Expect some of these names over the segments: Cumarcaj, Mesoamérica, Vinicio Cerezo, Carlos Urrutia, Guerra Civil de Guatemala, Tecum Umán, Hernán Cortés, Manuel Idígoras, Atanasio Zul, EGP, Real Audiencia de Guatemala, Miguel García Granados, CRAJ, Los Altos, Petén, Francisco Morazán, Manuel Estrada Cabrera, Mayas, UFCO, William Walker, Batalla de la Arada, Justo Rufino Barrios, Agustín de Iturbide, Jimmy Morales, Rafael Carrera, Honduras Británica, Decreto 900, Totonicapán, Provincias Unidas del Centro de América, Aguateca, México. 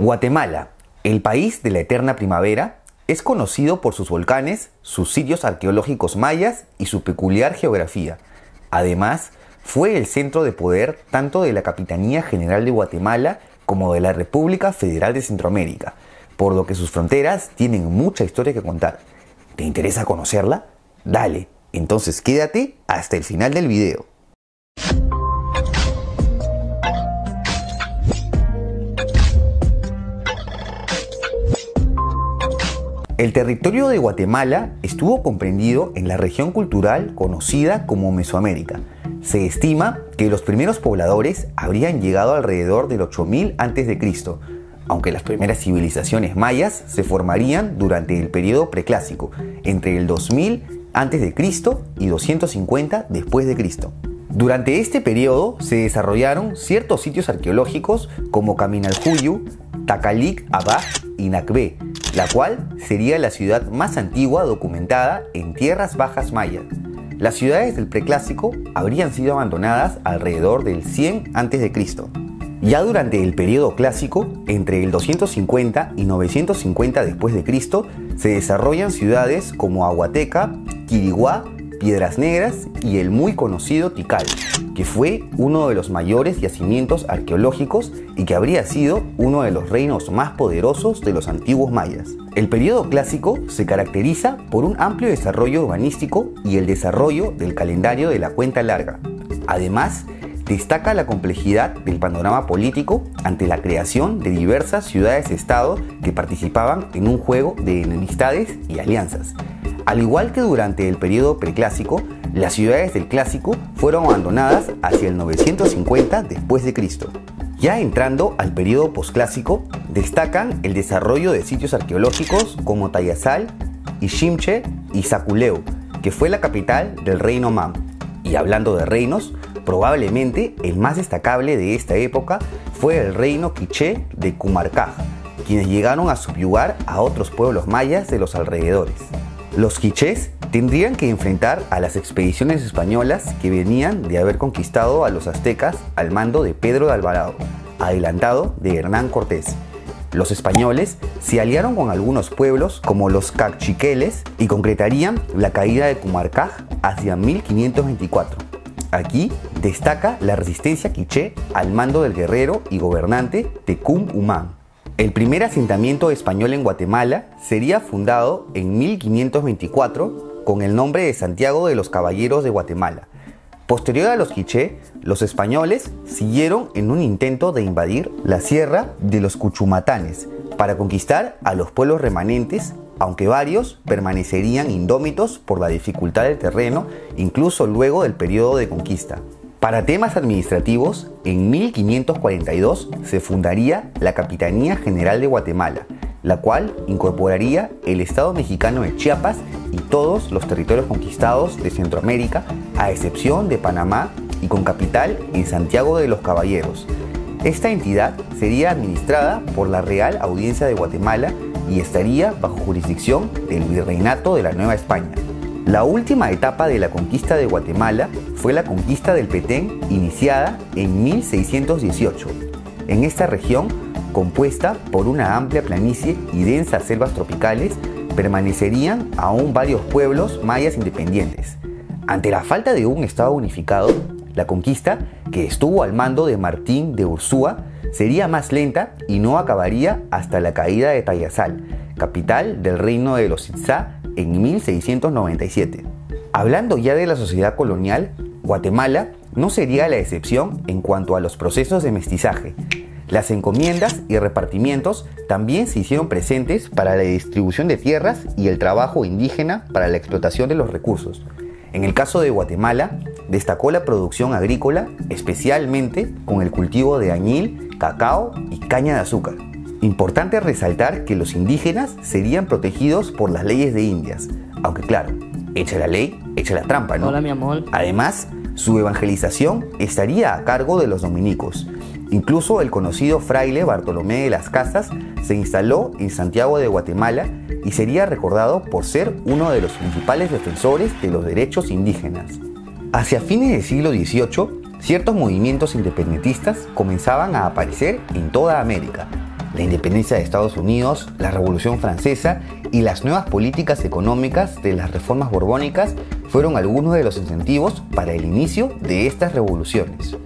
Guatemala, el país de la eterna primavera, es conocido por sus volcanes, sus sitios arqueológicos mayas y su peculiar geografía. Además, fue el centro de poder tanto de la Capitanía General de Guatemala como de la República Federal de Centroamérica, por lo que sus fronteras tienen mucha historia que contar. ¿Te interesa conocerla? Dale, entonces quédate hasta el final del video. El territorio de Guatemala estuvo comprendido en la región cultural conocida como Mesoamérica. Se estima que los primeros pobladores habrían llegado alrededor del 8000 a.C., aunque las primeras civilizaciones mayas se formarían durante el periodo preclásico, entre el 2000 a.C. y 250 después de Cristo. Durante este periodo se desarrollaron ciertos sitios arqueológicos como Caminaljuyu, Takalik Abaj y Nakbé, la cual sería la ciudad más antigua documentada en tierras bajas mayas. Las ciudades del preclásico habrían sido abandonadas alrededor del 100 a.C. Ya durante el periodo clásico, entre el 250 y 950 después de Cristo, se desarrollan ciudades como Aguateca, Quiriguá, Piedras Negras y el muy conocido Tikal, que fue uno de los mayores yacimientos arqueológicos y que habría sido uno de los reinos más poderosos de los antiguos mayas. El periodo clásico se caracteriza por un amplio desarrollo urbanístico y el desarrollo del calendario de la cuenta larga. Además, destaca la complejidad del panorama político ante la creación de diversas ciudades-estado que participaban en un juego de enemistades y alianzas. Al igual que durante el periodo preclásico, las ciudades del Clásico fueron abandonadas hacia el 950 después de Cristo. Ya entrando al periodo posclásico, destacan el desarrollo de sitios arqueológicos como Tayazal, Shimche y Saculeu, que fue la capital del reino Mam. Y hablando de reinos, probablemente el más destacable de esta época fue el reino quiché de Cumarcaj, quienes llegaron a subyugar a otros pueblos mayas de los alrededores. Los quichés tendrían que enfrentar a las expediciones españolas que venían de haber conquistado a los aztecas al mando de Pedro de Alvarado, adelantado de Hernán Cortés. Los españoles se aliaron con algunos pueblos como los cachiqueles y concretarían la caída de Cumarcaj hacia 1524. Aquí destaca la resistencia quiché al mando del guerrero y gobernante Tecum Umán. El primer asentamiento español en Guatemala sería fundado en 1524 con el nombre de Santiago de los Caballeros de Guatemala. Posterior a los quiché, los españoles siguieron en un intento de invadir la sierra de los Cuchumatanes para conquistar a los pueblos remanentes, aunque varios permanecerían indómitos por la dificultad del terreno, incluso luego del periodo de conquista. Para temas administrativos, en 1542 se fundaría la Capitanía General de Guatemala, la cual incorporaría el Estado mexicano de Chiapas y todos los territorios conquistados de Centroamérica, a excepción de Panamá y con capital en Santiago de los Caballeros. Esta entidad sería administrada por la Real Audiencia de Guatemala y estaría bajo jurisdicción del Virreinato de la Nueva España. La última etapa de la conquista de Guatemala fue la conquista del Petén, iniciada en 1618. En esta región, compuesta por una amplia planicie y densas selvas tropicales, permanecerían aún varios pueblos mayas independientes. Ante la falta de un estado unificado, la conquista, que estuvo al mando de Martín de Ursúa, sería más lenta y no acabaría hasta la caída de Tayazal, capital del reino de los Itzá, en 1697. Hablando ya de la sociedad colonial, Guatemala no sería la excepción en cuanto a los procesos de mestizaje. Las encomiendas y repartimientos también se hicieron presentes para la distribución de tierras y el trabajo indígena para la explotación de los recursos. En el caso de Guatemala, destacó la producción agrícola, especialmente con el cultivo de añil, cacao y caña de azúcar. Importante resaltar que los indígenas serían protegidos por las leyes de Indias, aunque claro, hecha la ley, hecha la trampa, ¿no? Hola, mi amor. Además, su evangelización estaría a cargo de los dominicos. Incluso el conocido fraile Bartolomé de las Casas se instaló en Santiago de Guatemala y sería recordado por ser uno de los principales defensores de los derechos indígenas. Hacia fines del siglo XVIII, ciertos movimientos independentistas comenzaban a aparecer en toda América. la independencia de Estados Unidos, la Revolución Francesa y las nuevas políticas económicas de las reformas borbónicas fueron algunos de los incentivos para el inicio de estas revoluciones.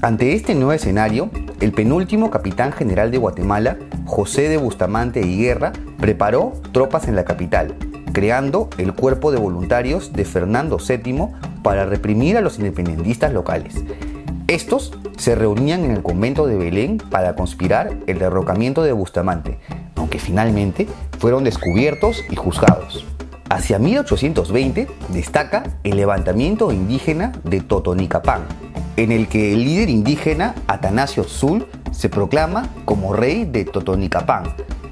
Ante este nuevo escenario, el penúltimo capitán general de Guatemala, José de Bustamante y Guerra, preparó tropas en la capital, creando el Cuerpo de Voluntarios de Fernando VII para reprimir a los independentistas locales. Estos se reunían en el convento de Belén para conspirar el derrocamiento de Bustamante, aunque finalmente fueron descubiertos y juzgados. Hacia 1820 destaca el levantamiento indígena de Totonicapán, en el que el líder indígena Atanasio Zul se proclama como rey de Totonicapán,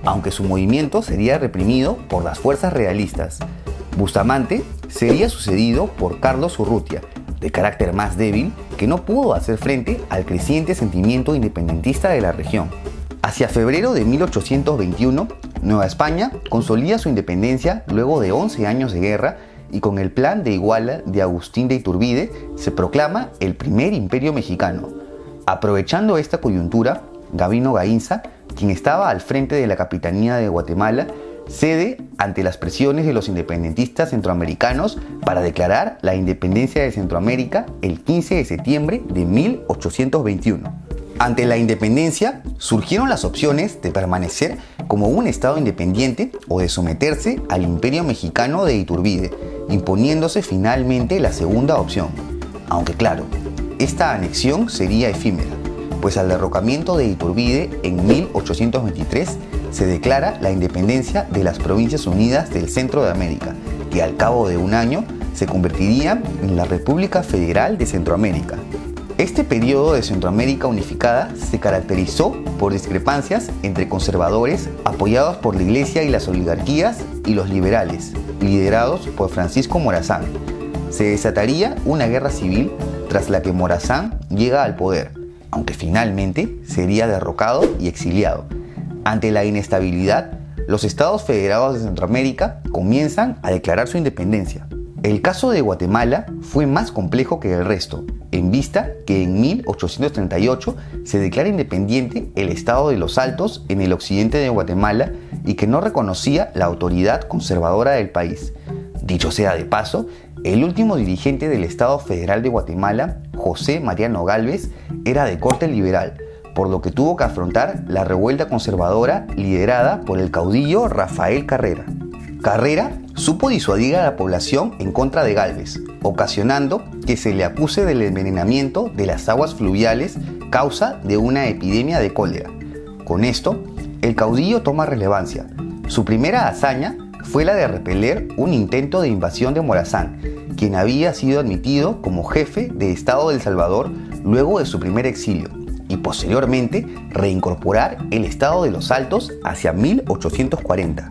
aunque su movimiento sería reprimido por las fuerzas realistas. Bustamante sería sucedido por Carlos Urrutia, de carácter más débil, que no pudo hacer frente al creciente sentimiento independentista de la región. Hacia febrero de 1821, Nueva España consolida su independencia luego de 11 años de guerra y con el Plan de Iguala de Agustín de Iturbide se proclama el primer imperio mexicano. Aprovechando esta coyuntura, Gabino Gaínza, quien estaba al frente de la Capitanía de Guatemala, cede ante las presiones de los independentistas centroamericanos para declarar la independencia de Centroamérica el 15 de septiembre de 1821. Ante la independencia surgieron las opciones de permanecer como un estado independiente o de someterse al imperio mexicano de Iturbide, imponiéndose finalmente la segunda opción. Aunque claro, esta anexión sería efímera, pues al derrocamiento de Iturbide en 1823 se declara la independencia de las Provincias Unidas del Centro de América, que al cabo de un año se convertiría en la República Federal de Centroamérica. Este periodo de Centroamérica unificada se caracterizó por discrepancias entre conservadores apoyados por la Iglesia y las oligarquías y los liberales, liderados por Francisco Morazán. Se desataría una guerra civil tras la que Morazán llega al poder, aunque finalmente sería derrocado y exiliado. Ante la inestabilidad, los estados federados de Centroamérica comienzan a declarar su independencia. El caso de Guatemala fue más complejo que el resto, en vista que en 1838 se declara independiente el estado de Los Altos en el occidente de Guatemala y que no reconocía la autoridad conservadora del país. Dicho sea de paso, el último dirigente del Estado Federal de Guatemala, José Mariano Gálvez, era de corte liberal, por lo que tuvo que afrontar la revuelta conservadora liderada por el caudillo Rafael Carrera. Carrera supo disuadir a la población en contra de Gálvez, ocasionando que se le acuse del envenenamiento de las aguas fluviales causa de una epidemia de cólera. Con esto, el caudillo toma relevancia. Su primera hazaña fue la de repeler un intento de invasión de Morazán, quien había sido admitido como jefe de Estado de El Salvador luego de su primer exilio, y posteriormente reincorporar el Estado de los Altos hacia 1840.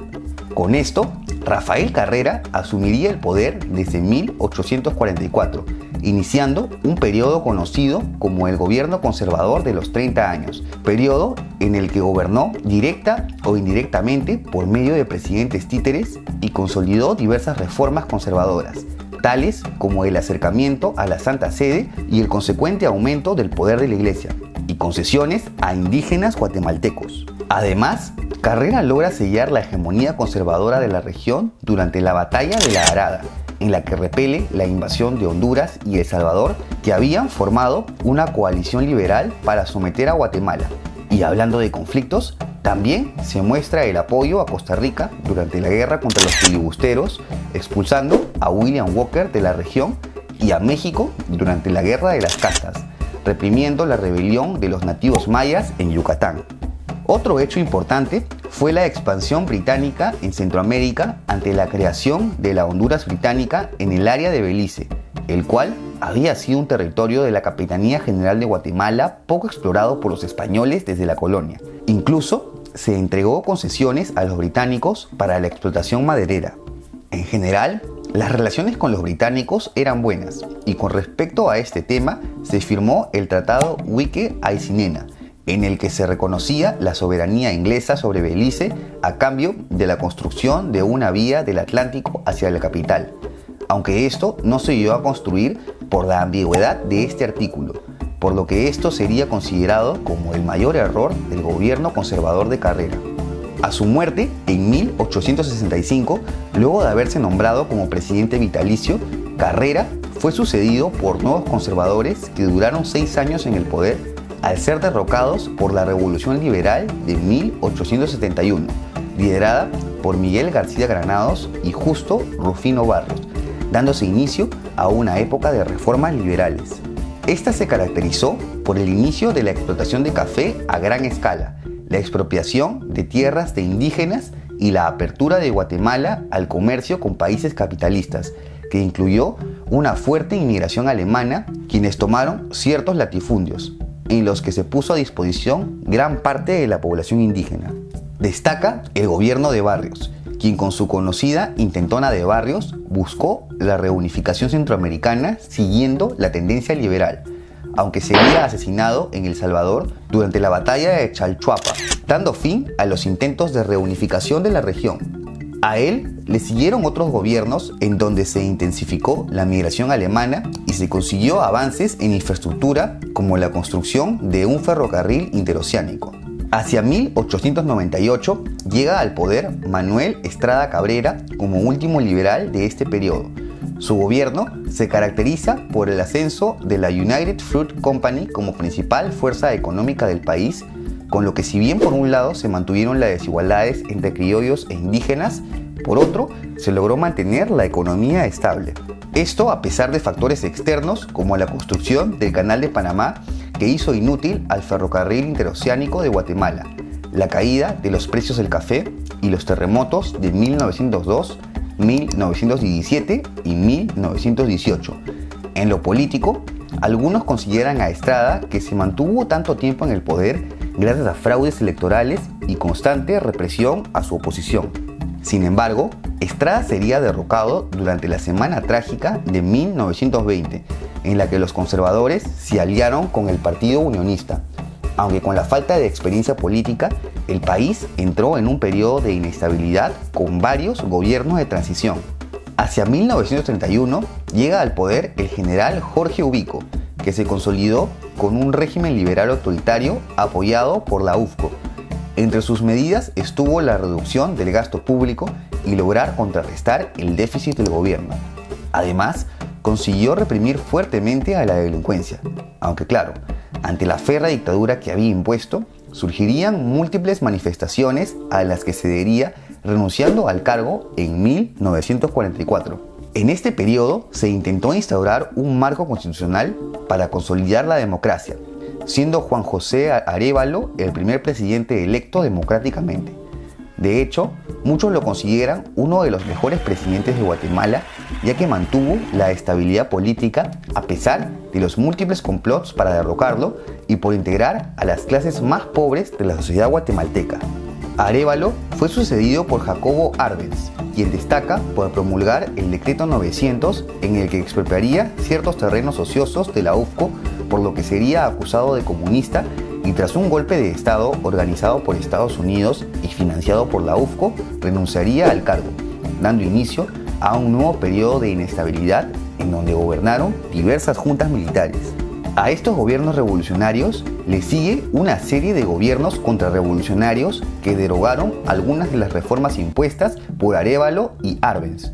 Con esto, Rafael Carrera asumiría el poder desde 1844, iniciando un periodo conocido como el gobierno conservador de los 30 años, periodo en el que gobernó directa o indirectamente por medio de presidentes títeres y consolidó diversas reformas conservadoras, tales como el acercamiento a la Santa Sede y el consecuente aumento del poder de la Iglesia, y concesiones a indígenas guatemaltecos. Además, Carrera logra sellar la hegemonía conservadora de la región durante la Batalla de la Arada, en la que repele la invasión de Honduras y El Salvador, que habían formado una coalición liberal para someter a Guatemala. Y hablando de conflictos, también se muestra el apoyo a Costa Rica durante la guerra contra los filibusteros, expulsando a William Walker de la región, y a México durante la Guerra de las Castas, reprimiendo la rebelión de los nativos mayas en Yucatán. Otro hecho importante fue la expansión británica en Centroamérica ante la creación de la Honduras británica en el área de Belice, el cual había sido un territorio de la Capitanía General de Guatemala poco explorado por los españoles desde la colonia. Incluso se entregó concesiones a los británicos para la explotación maderera. En general, las relaciones con los británicos eran buenas y con respecto a este tema se firmó el Tratado Huique-Aicinena, en el que se reconocía la soberanía inglesa sobre Belice a cambio de la construcción de una vía del Atlántico hacia la capital, aunque esto no se llegó a construir por la ambigüedad de este artículo, por lo que esto sería considerado como el mayor error del gobierno conservador de Carrera. A su muerte, en 1865, luego de haberse nombrado como presidente vitalicio, Carrera fue sucedido por nuevos conservadores que duraron 6 años en el poder al ser derrocados por la Revolución Liberal de 1871, liderada por Miguel García Granados y Justo Rufino Barrios, dándose inicio a una época de reformas liberales. Esta se caracterizó por el inicio de la explotación de café a gran escala, la expropiación de tierras de indígenas y la apertura de Guatemala al comercio con países capitalistas, que incluyó una fuerte inmigración alemana, quienes tomaron ciertos latifundios, en los que se puso a disposición gran parte de la población indígena. Destaca el gobierno de Barrios, quien con su conocida intentona de Barrios buscó la reunificación centroamericana siguiendo la tendencia liberal, aunque sería asesinado en El Salvador durante la batalla de Chalchuapa, dando fin a los intentos de reunificación de la región. A él le siguieron otros gobiernos en donde se intensificó la migración alemana y se consiguió avances en infraestructura como la construcción de un ferrocarril interoceánico. Hacia 1898 llega al poder Manuel Estrada Cabrera como último liberal de este periodo. Su gobierno se caracteriza por el ascenso de la United Fruit Company como principal fuerza económica del país, con lo que si bien por un lado se mantuvieron las desigualdades entre criollos e indígenas, por otro se logró mantener la economía estable. Esto a pesar de factores externos como la construcción del Canal de Panamá, que hizo inútil al ferrocarril interoceánico de Guatemala, la caída de los precios del café y los terremotos de 1902, 1917 y 1918. En lo político, algunos consideran a Estrada que se mantuvo tanto tiempo en el poder gracias a fraudes electorales y constante represión a su oposición. Sin embargo, Estrada sería derrocado durante la Semana Trágica de 1920, en la que los conservadores se aliaron con el Partido Unionista. Aunque con la falta de experiencia política, el país entró en un periodo de inestabilidad con varios gobiernos de transición. Hacia 1931 llega al poder el general Jorge Ubico, que se consolidó con un régimen liberal autoritario apoyado por la UFCO. Entre sus medidas estuvo la reducción del gasto público y lograr contrarrestar el déficit del gobierno. Además, consiguió reprimir fuertemente a la delincuencia, aunque claro, ante la férrea dictadura que había impuesto, surgirían múltiples manifestaciones a las que cedería renunciando al cargo en 1944. En este periodo se intentó instaurar un marco constitucional para consolidar la democracia, siendo Juan José Arévalo el primer presidente electo democráticamente. De hecho, muchos lo consideran uno de los mejores presidentes de Guatemala, ya que mantuvo la estabilidad política a pesar de los múltiples complots para derrocarlo y por integrar a las clases más pobres de la sociedad guatemalteca. Arévalo fue sucedido por Jacobo Arbenz, quien destaca por promulgar el decreto 900 en el que expropiaría ciertos terrenos ociosos de la UFCO, por lo que sería acusado de comunista, y tras un golpe de estado organizado por Estados Unidos y financiado por la UFCO, renunciaría al cargo, dando inicio a un nuevo periodo de inestabilidad en donde gobernaron diversas juntas militares. A estos gobiernos revolucionarios le sigue una serie de gobiernos contrarrevolucionarios que derogaron algunas de las reformas impuestas por Arévalo y Arbenz.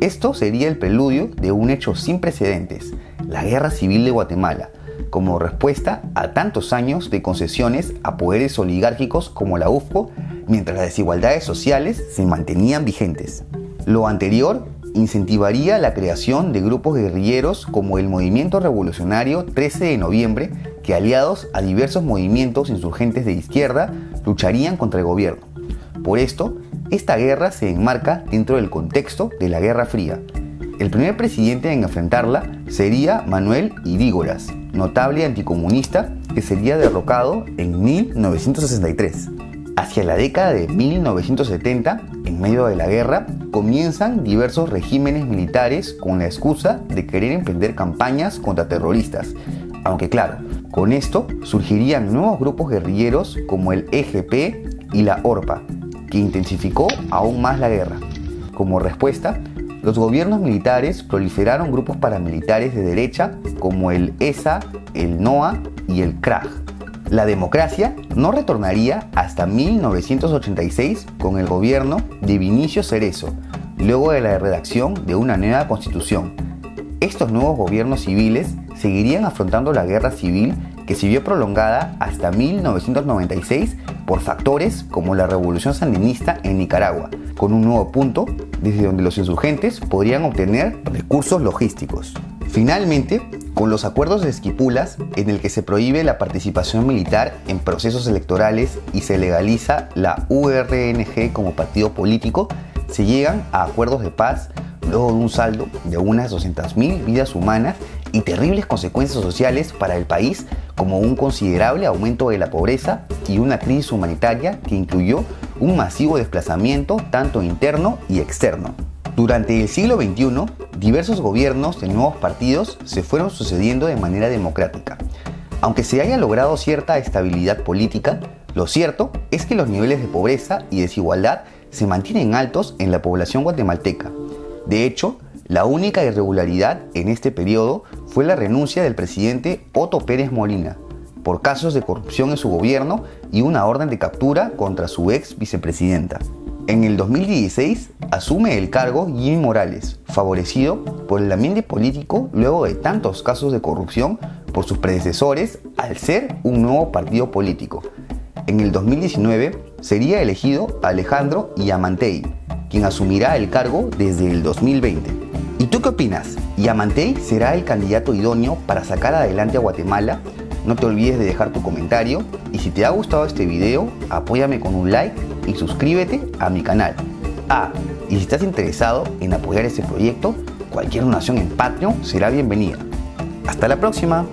Esto sería el preludio de un hecho sin precedentes, la Guerra Civil de Guatemala, como respuesta a tantos años de concesiones a poderes oligárquicos como la UFCO, mientras las desigualdades sociales se mantenían vigentes. Lo anterior incentivaría la creación de grupos guerrilleros como el Movimiento Revolucionario 13 de Noviembre, que aliados a diversos movimientos insurgentes de izquierda lucharían contra el gobierno. Por esto, esta guerra se enmarca dentro del contexto de la Guerra Fría. El primer presidente en enfrentarla sería Manuel Idígoras, notable anticomunista que sería derrocado en 1963. Hacia la década de 1970, en medio de la guerra, comienzan diversos regímenes militares con la excusa de querer emprender campañas contra terroristas. Aunque claro, con esto surgirían nuevos grupos guerrilleros como el EGP y la ORPA, que intensificó aún más la guerra. Como respuesta, Los gobiernos militares proliferaron grupos paramilitares de derecha como el ESA, el NOA y el CRAJ. La democracia no retornaría hasta 1986 con el gobierno de Vinicio Cerezo, luego de la redacción de una nueva constitución. Estos nuevos gobiernos civiles seguirían afrontando la guerra civil que se vio prolongada hasta 1996 por factores como la revolución sandinista en Nicaragua, con un nuevo punto desde donde los insurgentes podrían obtener recursos logísticos. Finalmente, con los acuerdos de Esquipulas, en el que se prohíbe la participación militar en procesos electorales y se legaliza la URNG como partido político, se llegan a acuerdos de paz luego de un saldo de unas 200.000 vidas humanas y terribles consecuencias sociales para el país, como un considerable aumento de la pobreza y una crisis humanitaria que incluyó un masivo desplazamiento tanto interno y externo. Durante el siglo XXI, diversos gobiernos de nuevos partidos se fueron sucediendo de manera democrática. Aunque se haya logrado cierta estabilidad política, lo cierto es que los niveles de pobreza y desigualdad se mantienen altos en la población guatemalteca. De hecho, la única irregularidad en este periodo fue la renuncia del presidente Otto Pérez Molina por casos de corrupción en su gobierno y una orden de captura contra su ex vicepresidenta. En el 2016 asume el cargo Jimmy Morales, favorecido por el ambiente político luego de tantos casos de corrupción por sus predecesores al ser un nuevo partido político. En el 2019 sería elegido Alejandro Yamantei, quien asumirá el cargo desde el 2020. ¿Y tú qué opinas? ¿Yamantei será el candidato idóneo para sacar adelante a Guatemala? No te olvides de dejar tu comentario y si te ha gustado este video, apóyame con un like y suscríbete a mi canal. Y si estás interesado en apoyar este proyecto, cualquier donación en Patreon será bienvenida. ¡Hasta la próxima!